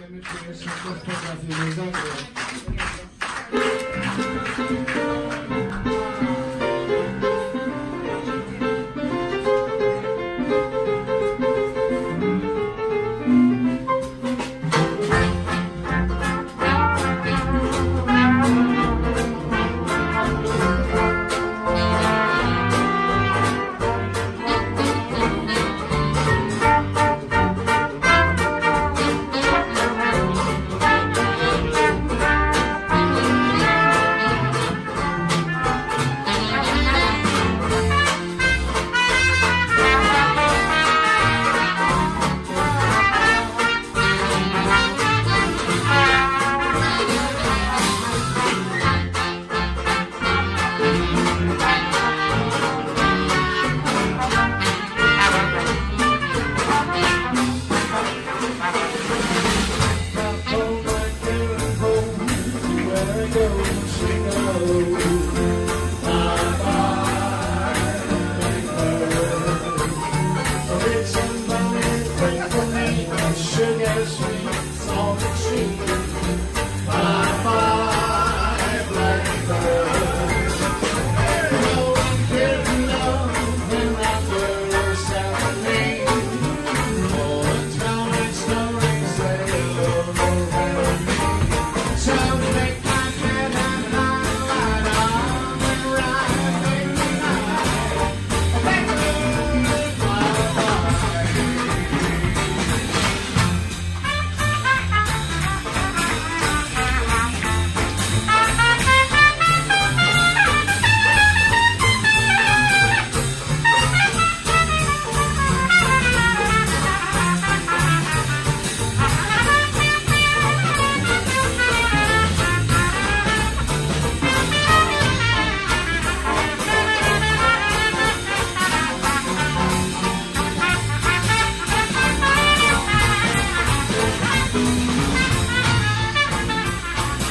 Wiemy, czy jeszcze ktoś potrafi zagrać.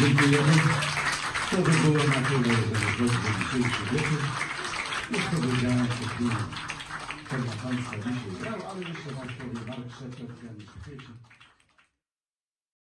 dziękujemy. To by było na tyle za dzisiejszy wieczór. Już powiedziałem przed chwilą, co dla Państwa dzisiaj brał, ale jeszcze Wam powiem, ale przed chwilą